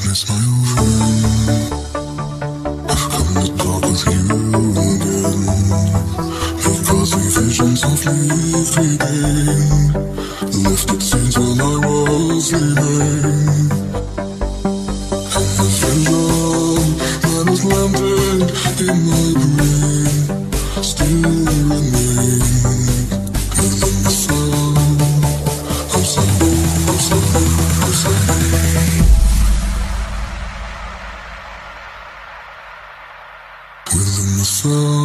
So